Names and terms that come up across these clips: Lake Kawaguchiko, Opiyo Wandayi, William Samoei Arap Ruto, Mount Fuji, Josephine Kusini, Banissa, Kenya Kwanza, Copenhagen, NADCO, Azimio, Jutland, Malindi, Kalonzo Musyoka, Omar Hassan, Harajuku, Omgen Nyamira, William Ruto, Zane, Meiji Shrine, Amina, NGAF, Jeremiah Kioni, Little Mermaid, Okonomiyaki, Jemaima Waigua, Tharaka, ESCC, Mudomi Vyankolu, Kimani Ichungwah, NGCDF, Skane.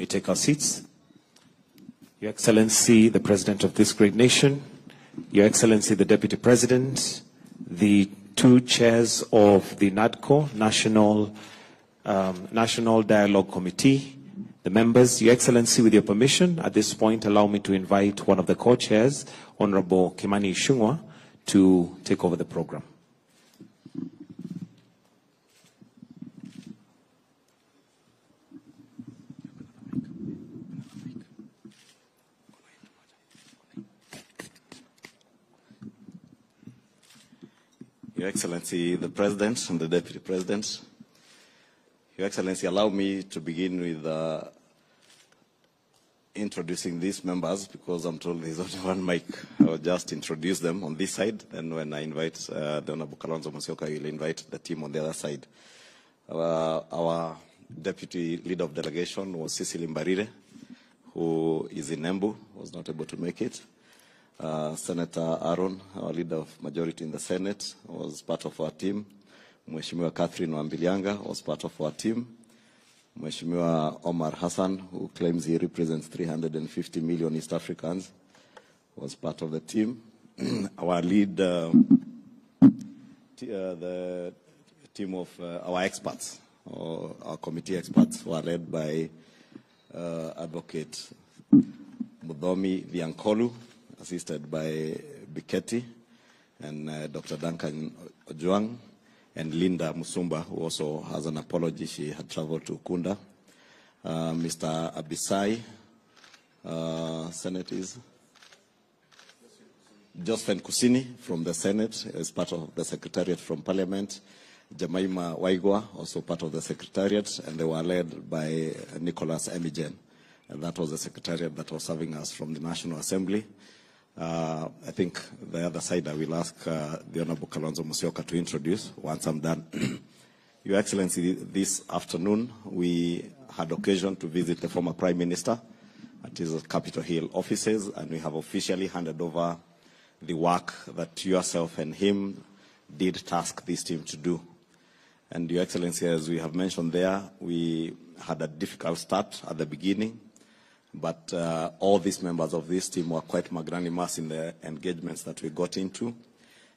may take our seats. Your Excellency, the President of this great nation, Your Excellency, the Deputy President, the two chairs of the NADCO, National Dialogue Committee, the members, Your Excellency, with your permission, at this point, allow me to invite one of the co-chairs, Honorable Kimani Ichungwah, to take over the program. Your Excellency, the President and the Deputy President, Your Excellency, allow me to begin with introducing these members, because I'm told there's only one mic. I will just introduce them on this side, and when I invite the Honorable Kalonzo Musyoka, he'll invite the team on the other side. Our Deputy Leader of Delegation was Cecilia Mbarire, who is in Embu, was not able to make it. Senator Aaron, our Leader of Majority in the Senate, was part of our team. Mheshimiwa Catherine Wambilianga was part of our team. Mheshimiwa Omar Hassan, who claims he represents 350 million East Africans, was part of the team. Our lead, the team of our experts, or our committee experts, were led by Advocate Mudomi Vyankolu, assisted by Biketi, and Dr. Duncan Ojuang, and Linda Musumba, who also has an apology. She had traveled to Kunda. Mr. Abisai, Senators, Josephine Kusini from the Senate, as part of the Secretariat from Parliament, Jemaima Waigua, also part of the Secretariat, and they were led by Nicholas Eligen. And that was the Secretariat that was serving us from the National Assembly. I think the other side I will ask the Honorable Kalonzo Musyoka to introduce once I'm done. Your Excellency, this afternoon we had occasion to visit the former Prime Minister at his Capitol Hill offices, and we have officially handed over the work that yourself and him did task this team to do. And Your Excellency, as we have mentioned there, we had a difficult start at the beginning. But all these members of this team were quite magnanimous in the engagements that we got into.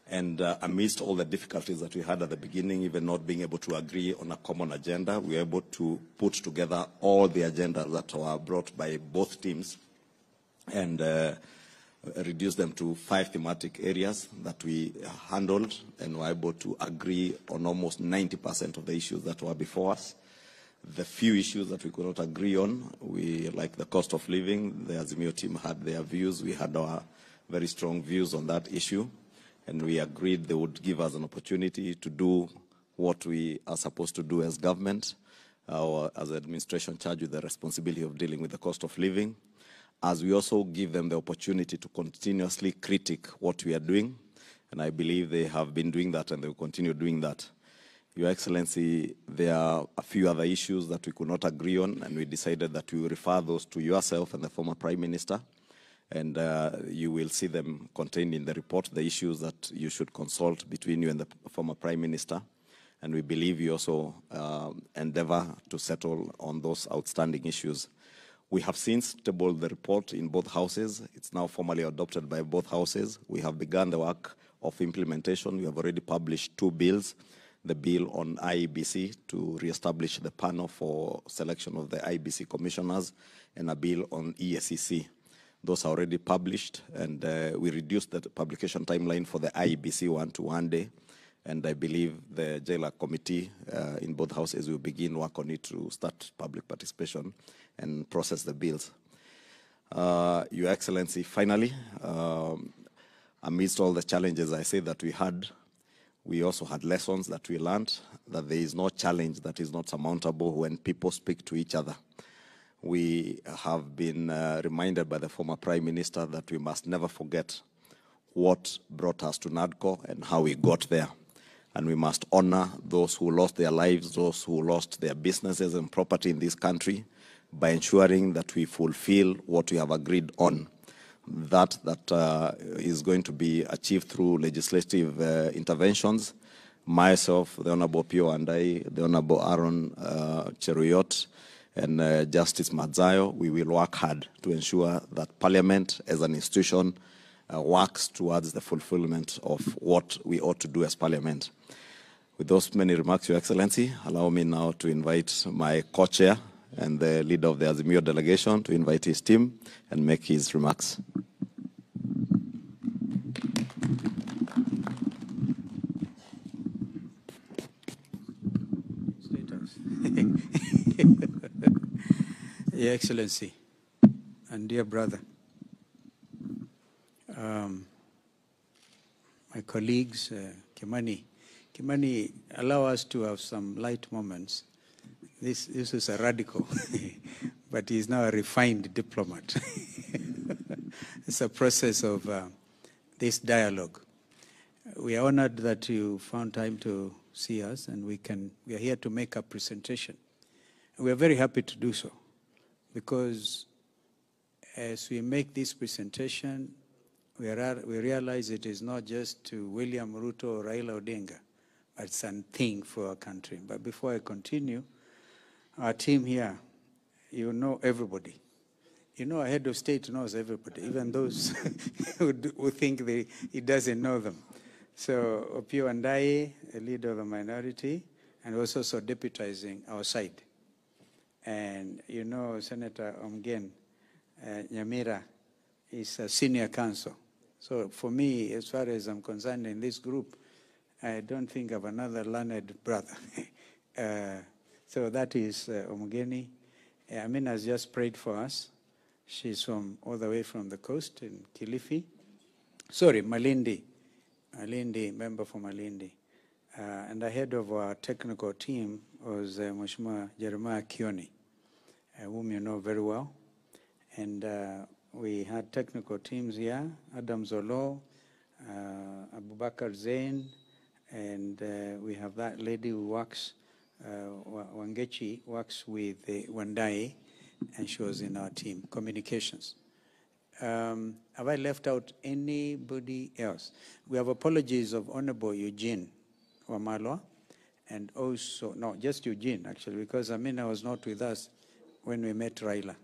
And amidst all the difficulties that we had at the beginning, even not being able to agree on a common agenda, we were able to put together all the agendas that were brought by both teams and reduce them to 5 thematic areas that we handled, and were able to agree on almost 90% of the issues that were before us. The few issues that we could not agree on, like the cost of living, the Azimio team had their views. We had our very strong views on that issue, and we agreed they would give us an opportunity to do what we are supposed to do as government, or as an administration charged with the responsibility of dealing with the cost of living, as we also give them the opportunity to continuously critique what we are doing, and I believe they have been doing that and they will continue doing that. Your Excellency, there are a few other issues that we could not agree on, and we decided that we will refer those to yourself and the former Prime Minister, and you will see them contained in the report, the issues that you should consult between you and the former Prime Minister, and we believe you also endeavor to settle on those outstanding issues. We have since tabled the report in both houses. It's now formally adopted by both houses. We have begun the work of implementation. We have already published 2 bills. The bill on IEBC to reestablish the panel for selection of the IEBC commissioners, and a bill on ESCC. Those are already published, and we reduced the publication timeline for the IEBC one to 1 day, and I believe the JLAC committee in both houses will begin work on it to start public participation and process the bills. Your Excellency, finally, amidst all the challenges I say that we had, we also had lessons that we learned, that there is no challenge that is not surmountable when people speak to each other. We have been reminded by the former Prime Minister that we must never forget what brought us to NADCO and how we got there. And we must honor those who lost their lives, those who lost their businesses and property in this country, by ensuring that we fulfill what we have agreed on. That is going to be achieved through legislative interventions. Myself, the Honorable Opiyo Wandayi, the Honorable Aaron Cheruyot, and Justice Madzayo, we will work hard to ensure that Parliament as an institution works towards the fulfillment of what we ought to do as Parliament. With those many remarks, Your Excellency, allow me now to invite my co-chair and the leader of the Azimio delegation to invite his team and make his remarks. Your Excellency and dear brother, my colleagues, Kimani, allow us to have some light moments. This is a radical, but he's now a refined diplomat. It's a process of this dialogue. We are honored that you found time to see us, and we are here to make a presentation. We are very happy to do so, because as we make this presentation, we realize it is not just to William Ruto or Raila Odinga, but something for our country. But before I continue, our team here, you know everybody. You know, a head of state knows everybody, even those who think he doesn't know them. So Opiyo Wandayi, a leader of the minority, and was also deputizing our side. And you know, Senator Omgen Nyamira is a senior counsel. So for me, as far as I'm concerned in this group, I don't think of another learned brother. So that is Omgeni. Amina has just prayed for us. She's from all the way from the coast in Kilifi. Sorry, Malindi. Malindi, member for Malindi. And the head of our technical team was Mheshimiwa Jeremiah Kioni, whom you know very well. And we had technical teams here, Adams Oloo, Abubakar Zein, and we have that lady who works, Wangechi, works with Wandayi, and she was in our team, communications. Have I left out anybody else? We have apologies of Honorable Eugene Wamalwa, and also, no, just Eugene, actually, because Amina was not with us when we met Raila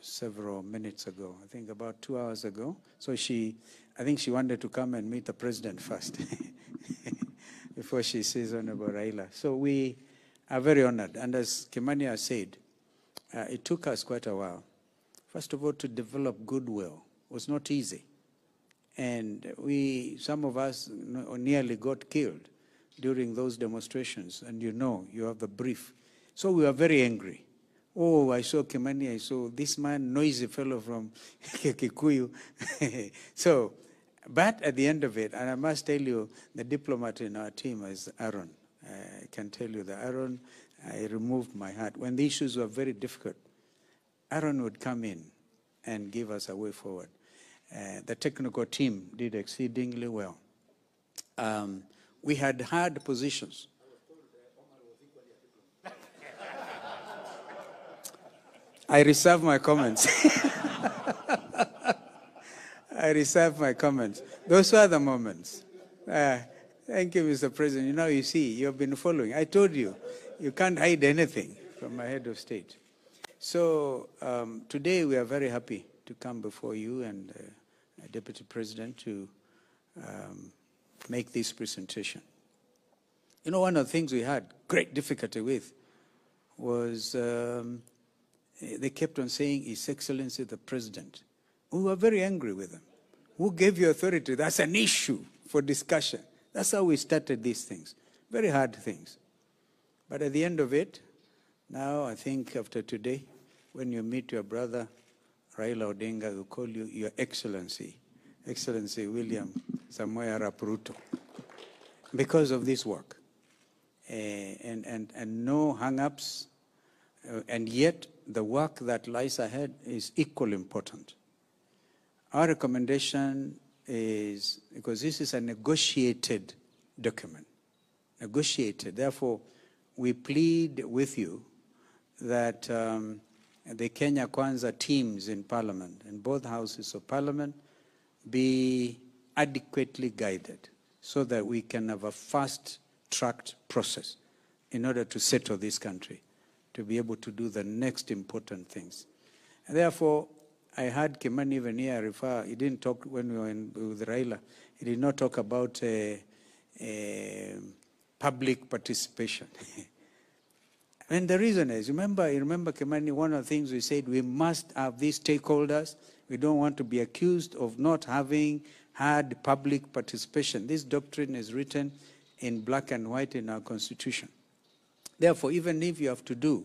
several minutes ago, I think about 2 hours ago. So I think she wanted to come and meet the president first before she sees Honorable Raila. So we are very honored. And as Kimani has said, it took us quite a while. First of all, to develop goodwill was not easy. And some of us nearly got killed during those demonstrations. And you know, you have the brief. So we were very angry. Oh, I saw Kimani, I saw this man, noisy fellow from Kikuyu. So, but at the end of it, and I must tell you, the diplomat in our team is Aaron. I can tell you that Aaron, I removed my heart. When the issues were very difficult, Aaron would come in and give us a way forward. The technical team did exceedingly well. We had hard positions. I reserve my comments. I reserve my comments. Those were the moments. Thank you, Mr. President. You know, you see, you've been following. I told you, you can't hide anything from my head of state. So today we are very happy to come before you and Deputy President to make this presentation. You know, one of the things we had great difficulty with was they kept on saying, His Excellency the President. We were very angry with them. Who gave you authority? That's an issue for discussion. That's how we started these things. Very hard things. But at the end of it, now I think after today, when you meet your brother, Raila Odinga will call you Your Excellency, Excellency William Samoei Arap Ruto, because of this work. And no hang-ups, and yet the work that lies ahead is equally important. Our recommendation is, because this is a negotiated document, negotiated, therefore we plead with you that the Kenya Kwanza teams in Parliament, in both houses of Parliament, be adequately guided so that we can have a fast-tracked process in order to settle this country. to be able to do the next important things. And therefore, I heard Kimani even here refer, he didn't talk when we were in, with Raila, he did not talk about public participation. And the reason is, remember Kimani, one of the things we said, we must have these stakeholders. We don't want to be accused of not having had public participation. This doctrine is written in black and white in our constitution. Therefore, even if you have to do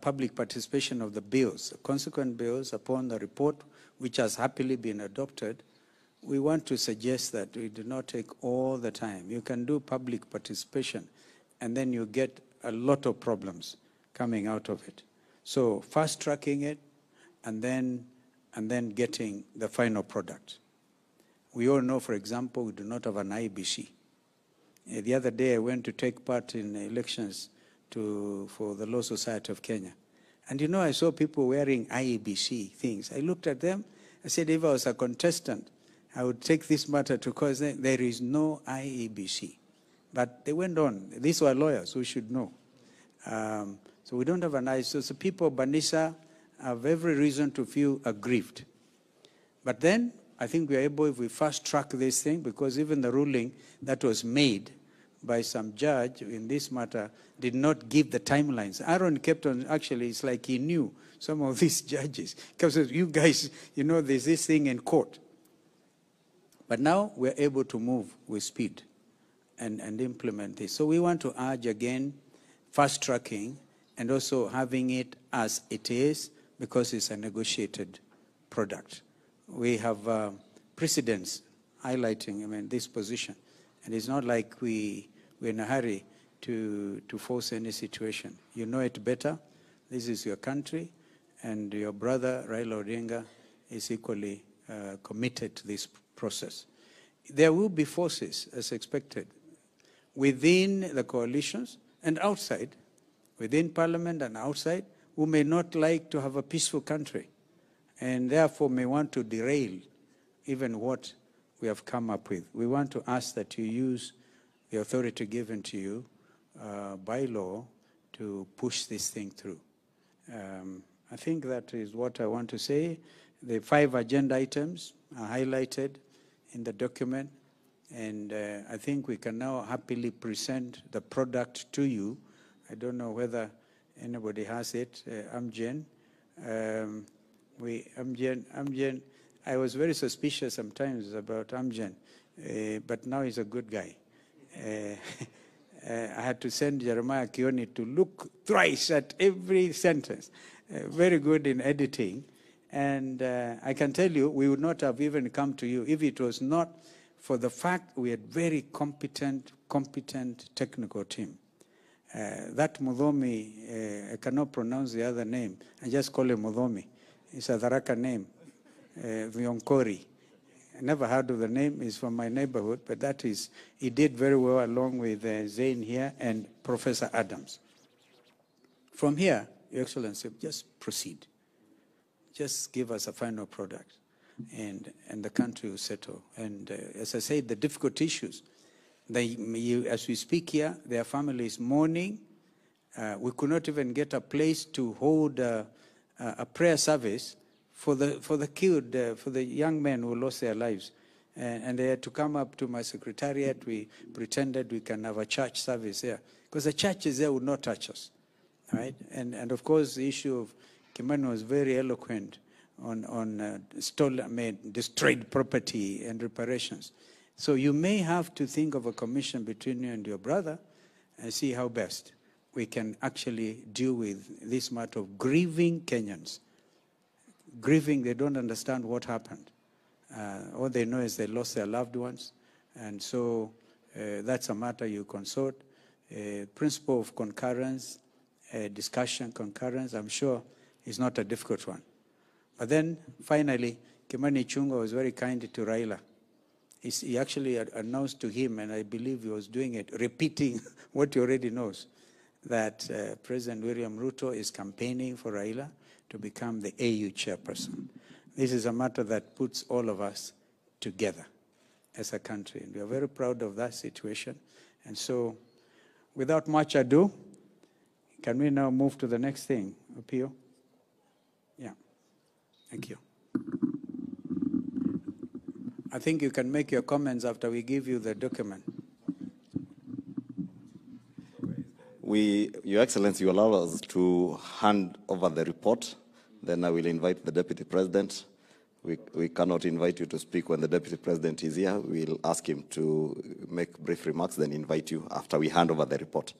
public participation of the bills, consequent bills upon the report, which has happily been adopted, we want to suggest that we do not take all the time. You can do public participation, and then you get a lot of problems coming out of it. So fast-tracking it, and then getting the final product. We all know, for example, we do not have an IEBC. The other day, I went to take part in elections for the Law Society of Kenya. And you know, I saw people wearing IEBC things. I looked at them, I said, if I was a contestant, I would take this matter to cause them. There is no IEBC. But they went on. These were lawyers who should know. So we don't have an IEBC. So people of Banissa have every reason to feel aggrieved. But then, I think we are able, if we fast track this thing, because even the ruling that was made by some judge in this matter did not give the timelines. Aaron kept on, actually, it's like he knew some of these judges. Because you guys, you know, there's this thing in court. But now we're able to move with speed and implement this. So we want to urge again, fast tracking and also having it as it is, because it's a negotiated product. We have precedents highlighting, I mean, this position. And it's not like we're in a hurry to force any situation. You know it better. This is your country. And your brother, Raila Odinga, is equally committed to this process. There will be forces, as expected, within the coalitions and outside, within parliament and outside, who may not like to have a peaceful country, and therefore may want to derail even what we have come up with. We want to ask that you use the authority given to you by law to push this thing through. I think that is what I want to say. The 5 agenda items are highlighted in the document, and I think we can now happily present the product to you. I don't know whether anybody has it. Amgen. Amgen, I was very suspicious sometimes about Amgen, but now he's a good guy. I had to send Jeremiah Kioni to look thrice at every sentence. Very good in editing. And I can tell you, we would not have even come to you if it was not for the fact we had very competent technical team. That Mudomi, I cannot pronounce the other name. I just call him Mudomi. It's a Dharaka name, Vyankolu. I never heard of the name. He's from my neighborhood, but that is, he did very well along with Zane here and Professor Adams. From here, Your Excellency, just proceed. Just give us a final product, and the country will settle. And as I said, the difficult issues, as we speak here, their families mourning. We could not even get a place to hold a prayer service for the killed, for the young men who lost their lives. And they had to come up to my secretariat. We pretended we can have a church service here, because the churches there would not touch us, right? And of course, the issue of Kimani was very eloquent on destroyed property and reparations. So you may have to think of a commission between you and your brother and see how best we can actually deal with this matter of grieving Kenyans. Grieving, they don't understand what happened. All they know is they lost their loved ones. And so that's a matter you consult. Principle of concurrence, discussion, concurrence, I'm sure is not a difficult one. But then, finally, Kimani Ichungwah was very kind to Raila. He actually announced to him, and I believe he was doing it, repeating what he already knows, that President William Ruto is campaigning for Raila to become the AU chairperson. This is a matter that puts all of us together as a country, and we are very proud of that situation. And so, without much ado, Can we now move to the next thing, Opiyo? Yeah, thank you. I think you can make your comments after we give you the document. Your Excellency, you allow us to hand over the report. Then I will invite the Deputy President. We cannot invite you to speak when the Deputy President is here. We'll ask him to make brief remarks, then invite you after we hand over the report.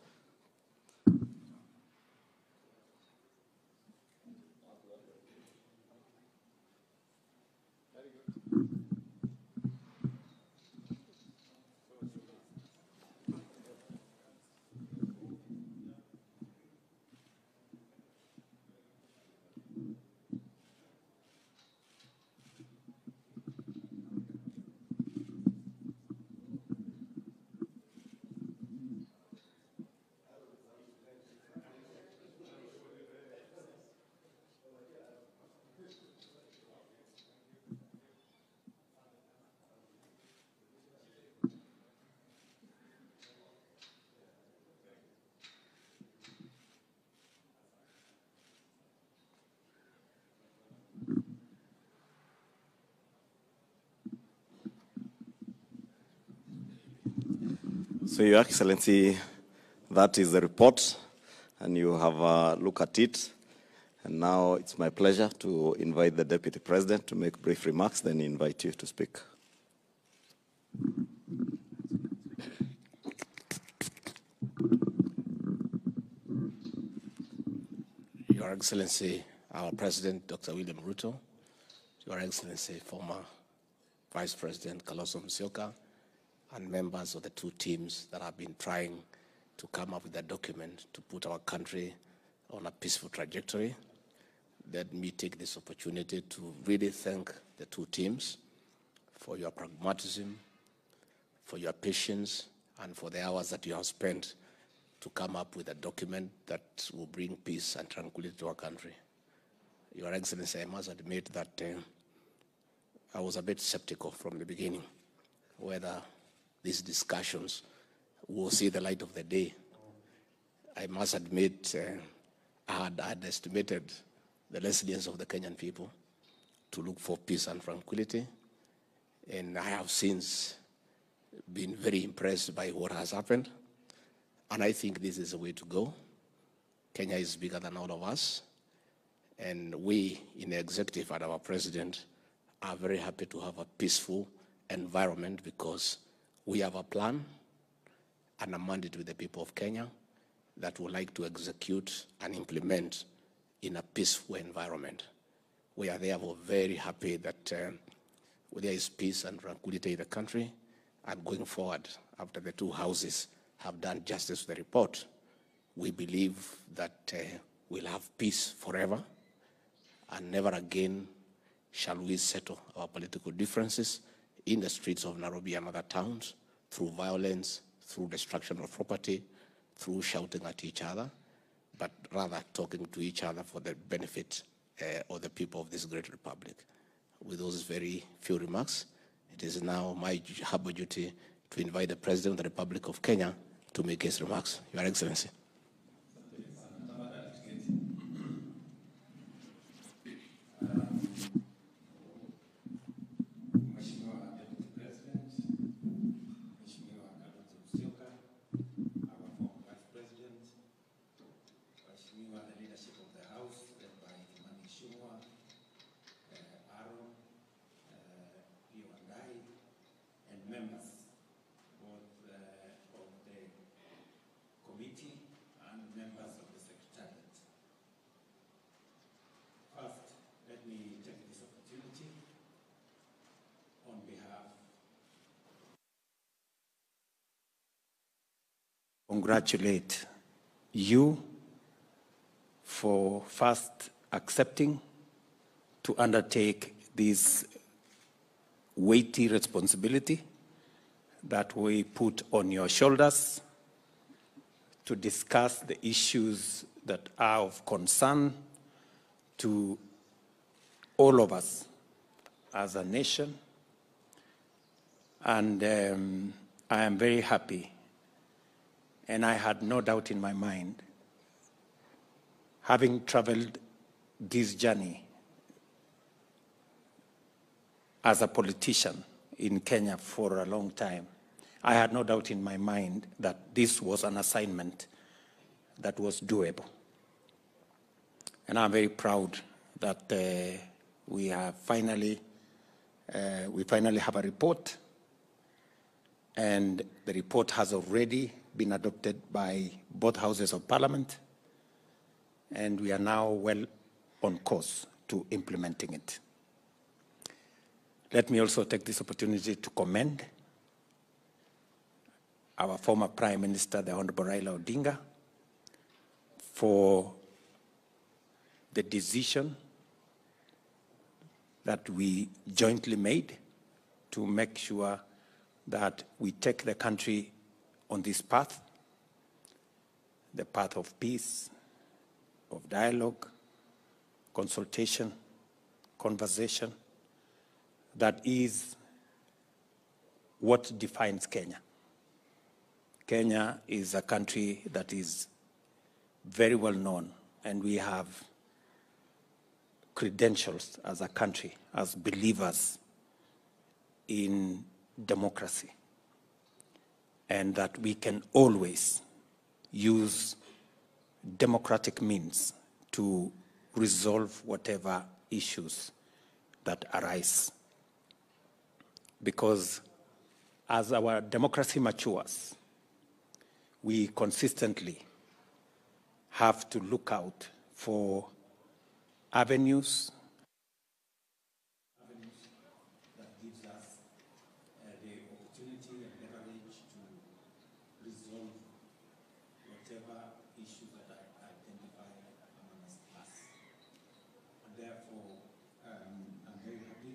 So, Your Excellency, that is the report, and you have a look at it. And now it's my pleasure to invite the Deputy President to make brief remarks, then invite you to speak. Your Excellency, our President, Dr. William Ruto, Your Excellency, former Vice President Kalonzo Musyoka, and members of the two teams that have been trying to come up with a document to put our country on a peaceful trajectory. Let me take this opportunity to really thank the two teams for your pragmatism, for your patience, and for the hours that you have spent to come up with a document that will bring peace and tranquility to our country. Your Excellency, I must admit that I was a bit skeptical from the beginning whether these discussions will see the light of the day. I must admit, I had underestimated the resilience of the Kenyan people to look for peace and tranquility. And I have since been very impressed by what has happened. And I think this is the way to go. Kenya is bigger than all of us. And we in the executive and our president are very happy to have a peaceful environment because we have a plan and a mandate with the people of Kenya that we would like to execute and implement in a peaceful environment. We are therefore very happy that there is peace and tranquility in the country, and going forward after the two houses have done justice to the report, we believe that we'll have peace forever, and never again shall we settle our political differences in the streets of Nairobi and other towns, through violence, through destruction of property, through shouting at each other, but rather talking to each other for the benefit of the people of this great republic. With those very few remarks, it is now my humble duty to invite the President of the Republic of Kenya to make his remarks. Your Excellency. Congratulate you for first accepting to undertake this weighty responsibility that we put on your shoulders to discuss the issues that are of concern to all of us as a nation. And I am very happy. And I had no doubt in my mind having traveled this journey as a politician in Kenya for a long time, I had no doubt in my mind that this was an assignment that was doable. And I'm very proud that we finally have a report, and the report has already been adopted by both houses of parliament, and we are now well on course to implementing it. Let me also take this opportunity to commend our former Prime Minister, the Honorable Raila Odinga, for the decision that we jointly made to make sure that we take the country on this path, the path of peace, of dialogue, consultation, conversation, that is what defines Kenya. Kenya is a country that is very well known, and we have credentials as a country, as believers in democracy, and that we can always use democratic means to resolve whatever issues that arise. Because as our democracy matures, we consistently have to look out for avenues that gives us the opportunity and leverage to resolve whatever issues that are identified amongst us. And therefore, I'm very happy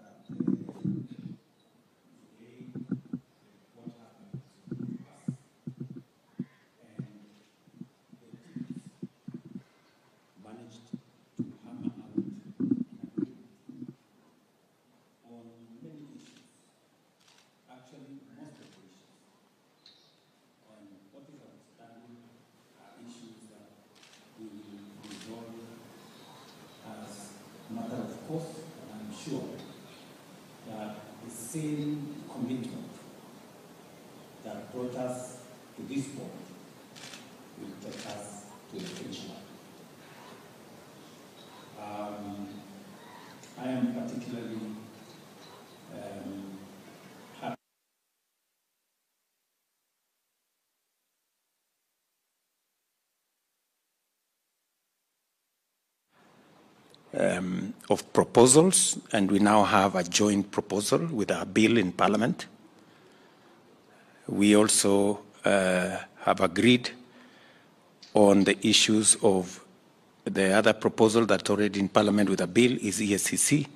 that today what happens to us and the teams managed to hammer out on many issues, actually most of the issues. On what is outstanding are issues that we will resolve as a matter of course, and I'm sure that the same commitment that brought us to this point will take us to the finish line. I am particularly happy of proposals, and we now have a joint proposal with our bill in Parliament. We also have agreed on the issues of the other proposal that's already in Parliament with a bill is ESCC.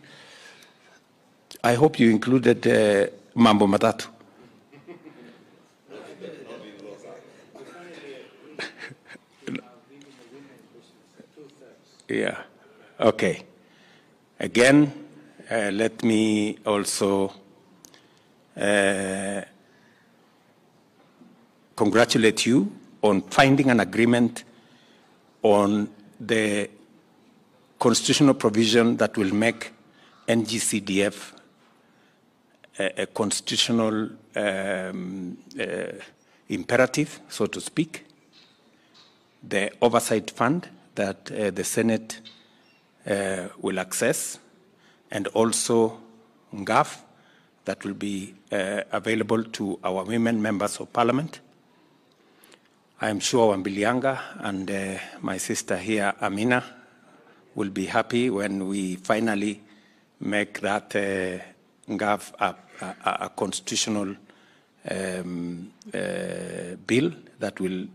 I hope you included Mambo Matatu. Yeah, okay. Again, let me also congratulate you on finding an agreement on the constitutional provision that will make NGCDF a constitutional imperative, so to speak. The oversight fund that the Senate will access, and also NGAF that will be available to our women members of Parliament. I am sure Wambilianga and my sister here, Amina, will be happy when we finally make that NGAF a constitutional bill that will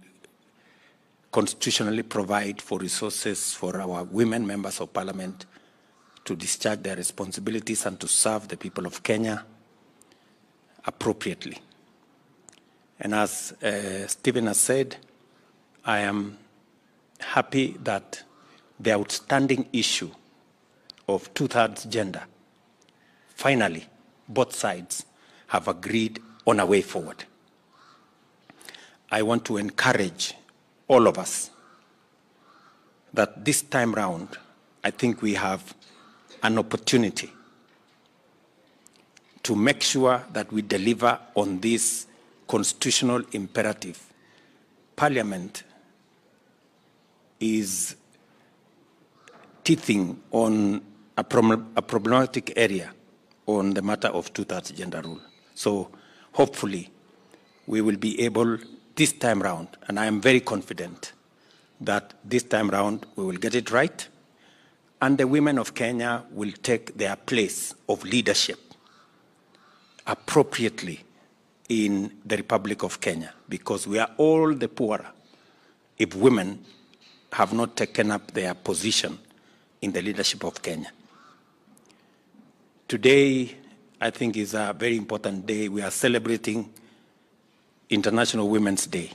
constitutionally provide for resources for our women members of Parliament to discharge their responsibilities and to serve the people of Kenya appropriately. And as Stephen has said, I am happy that the outstanding issue of two-thirds gender, finally, both sides have agreed on a way forward. I want to encourage all of us that this time round, I think we have an opportunity to make sure that we deliver on this constitutional imperative. Parliament is teething on a problematic area on the matter of two-thirds gender rule. So hopefully we will be able this time round, and I am very confident that this time round we will get it right, and the women of Kenya will take their place of leadership appropriately in the Republic of Kenya, because we are all the poorer if women have not taken up their position in the leadership of Kenya. Today, I think, is a very important day. We are celebrating International Women's Day.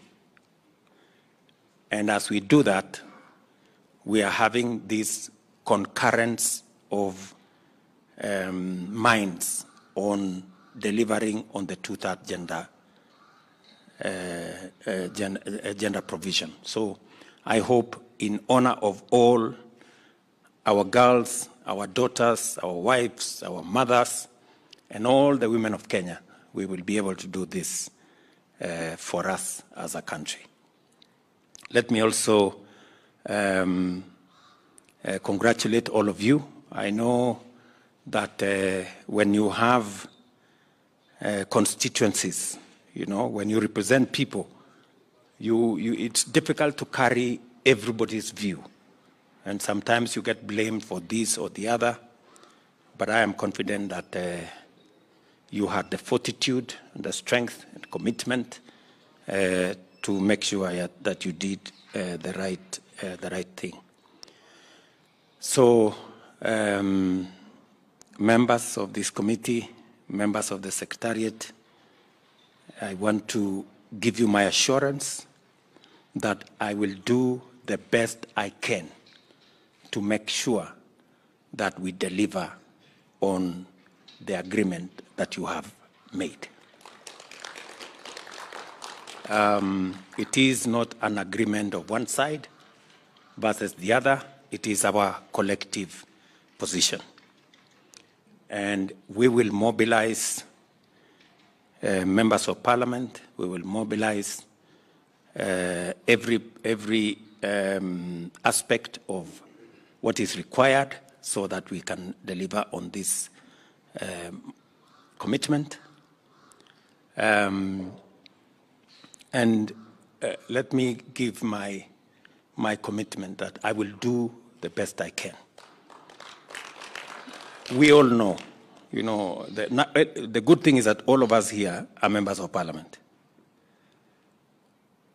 And as we do that, we are having this concurrence of minds on delivering on the two-thirds gender, gender provision. So I hope, in honor of all our girls, our daughters, our wives, our mothers, and all the women of Kenya, we will be able to do this for us as a country. Let me also congratulate all of you. I know that when you have constituencies, you know, when you represent people, it's difficult to carry everybody's view. And sometimes you get blamed for this or the other. But I am confident that you had the fortitude, and the strength, and commitment to make sure that you did the right thing. So, members of this committee, members of the Secretariat, I want to give you my assurance that I will do the best I can to make sure that we deliver on the agreement that you have made. It is not an agreement of one side versus the other. It is our collective position. And we will mobilize members of parliament. We will mobilize every aspect of what is required so that we can deliver on this commitment. And let me give my commitment that I will do the best I can. We all know, you know, the good thing is that all of us here are members of parliament.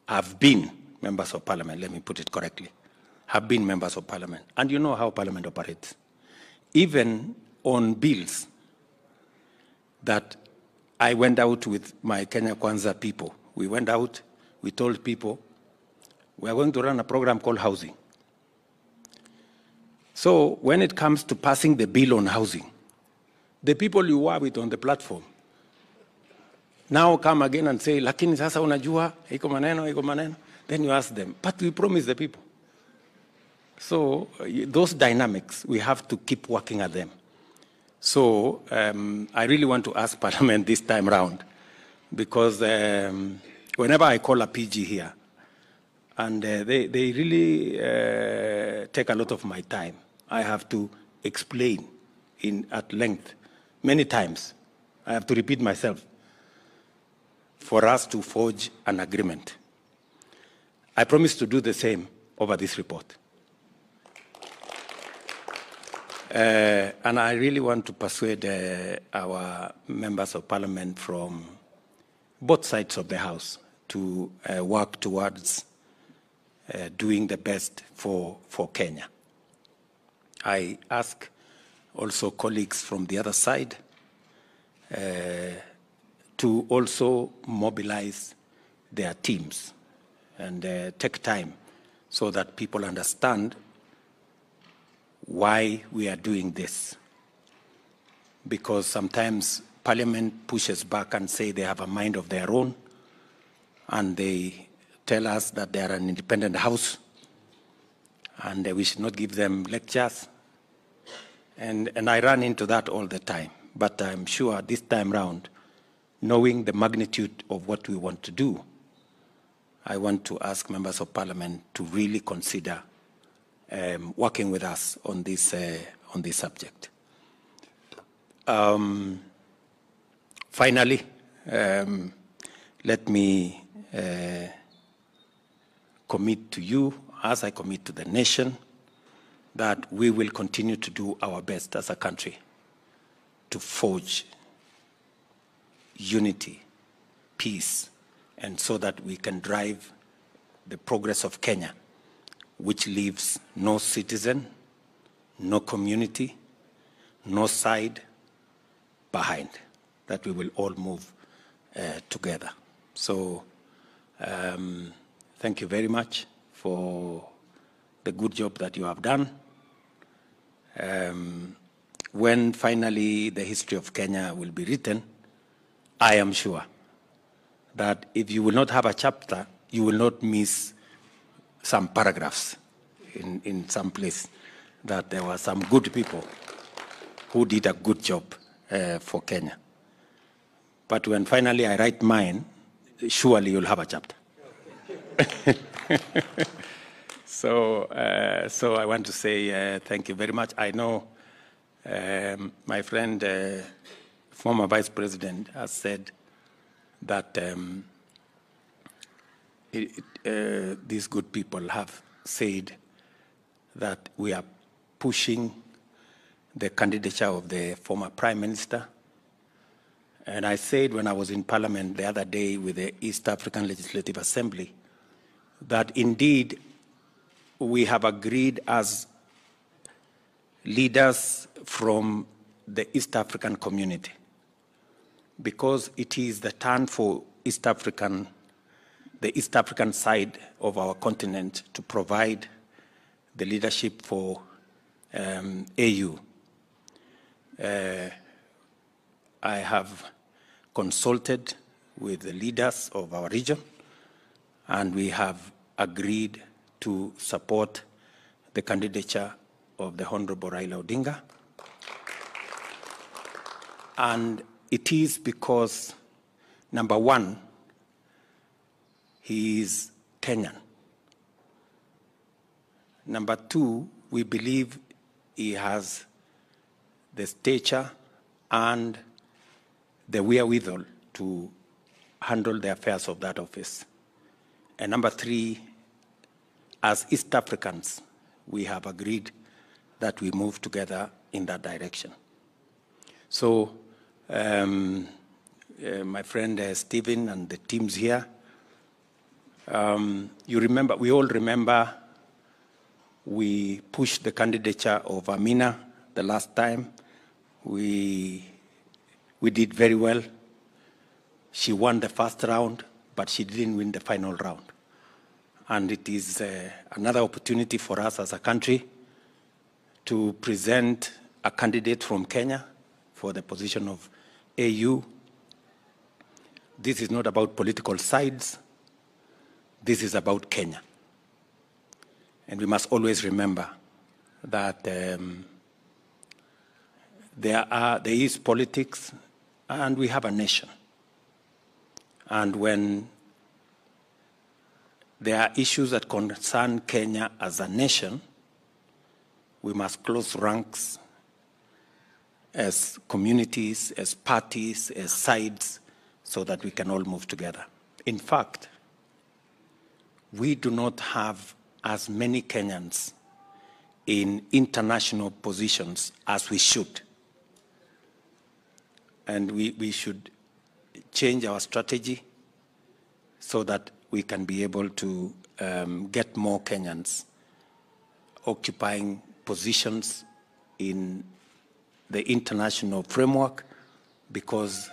Have been members of parliament, let me put it correctly. Have been members of parliament. And you know how parliament operates. Even on bills that I went out with my Kenya Kwanza people. We went out, we told people, we are going to run a program called housing. So when it comes to passing the bill on housing, the people you were with on the platform now come again and say, lakini sasa unajua, iko maneno, then you ask them, but we promised the people. So those dynamics, we have to keep working at them. So I really want to ask Parliament this time round, because whenever I call a PG here, and they really take a lot of my time. I have to explain at length. Many times, I have to repeat myself for us to forge an agreement. I promise to do the same over this report. And I really want to persuade our members of parliament from both sides of the house to work towards doing the best for Kenya. I ask also colleagues from the other side to also mobilize their teams and take time so that people understand why we are doing this. Because sometimes Parliament pushes back and say they have a mind of their own, and they tell us that they are an independent house, and we should not give them lectures. And I run into that all the time. But I'm sure this time round, knowing the magnitude of what we want to do, I want to ask members of parliament to really consider working with us on this subject. Finally, let me commit to you, as I commit to the nation, that we will continue to do our best as a country to forge unity, peace, and so that we can drive the progress of Kenya, which leaves no citizen, no community, no side behind, that we will all move together. So thank you very much for the good job that you have done. When finally the history of Kenya will be written, I am sure that if you will not have a chapter, you will not miss some paragraphs in some place, that there were some good people who did a good job for Kenya. But when finally I write mine, surely you'll have a chapter. So I want to say thank you very much. I know my friend, former Vice President, has said that these good people have said that we are pushing the candidature of the former Prime Minister. And I said when I was in Parliament the other day with the East African Legislative Assembly that indeed we have agreed as leaders from the East African community, because it is the turn for the East African side of our continent to provide the leadership for AU. I have consulted with the leaders of our region, and we have agreed to support the candidature of the Honorable Raila Odinga. And it is because, number one, he is Kenyan. Number two, we believe he has the stature and the wherewithal to handle the affairs of that office. And number three, as East Africans, we have agreed that we move together in that direction. So my friend Stephen and the teams here, you remember, we all remember we pushed the candidature of Amina the last time. We did very well. She won the first round, but she didn't win the final round. And it is another opportunity for us as a country to present a candidate from Kenya for the position of AU. This is not about political sides. This is about Kenya. And we must always remember that there is politics, and we have a nation. And when there are issues that concern Kenya as a nation, we must close ranks as communities, as parties, as sides, so that we can all move together. In fact, we do not have as many Kenyans in international positions as we should. And we should change our strategy so that we can be able to get more Kenyans occupying positions in the international framework, because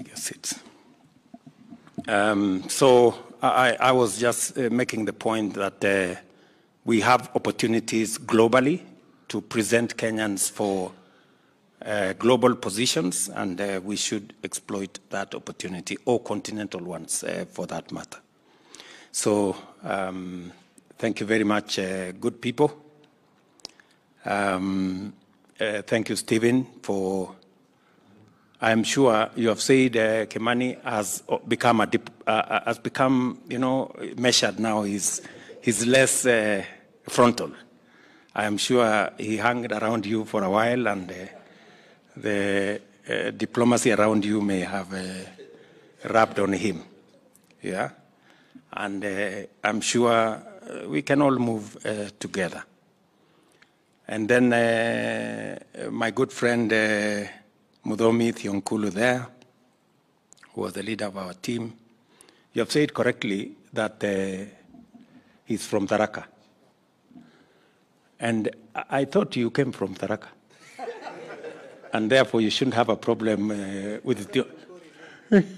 against it. So I was just making the point that we have opportunities globally to present Kenyans for global positions, and we should exploit that opportunity, or continental ones for that matter. So thank you very much, good people. Thank you, Stephen, for... I'm sure you have said Kimani has become, you know, measured now. He's less frontal. I'm sure he hung around you for a while, and the diplomacy around you may have rubbed on him. Yeah? And I'm sure we can all move together. And then my good friend... Mudomi Thionkulu there, who was the leader of our team. You have said correctly that he's from Tharaka. And I thought you came from Tharaka. And therefore you shouldn't have a problem with it.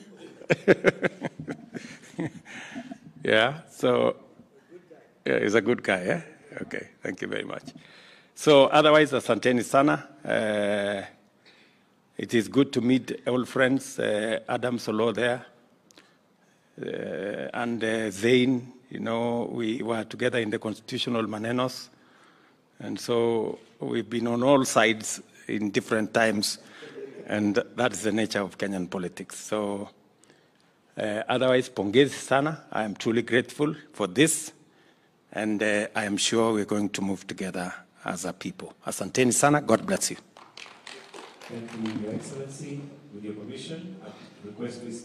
Yeah, so yeah, he's a good guy, eh? Okay, thank you very much. So otherwise, asanteni sana. It is good to meet old friends, Adams Oloo there, and Zane. You know, we were together in the constitutional Manenos, and so we've been on all sides in different times, and that's the nature of Kenyan politics. So otherwise, pongezi sana. I am truly grateful for this, and I am sure we're going to move together as a people. Asanteni sana, God bless you. Thank you, Your Excellency. With your permission, I request this.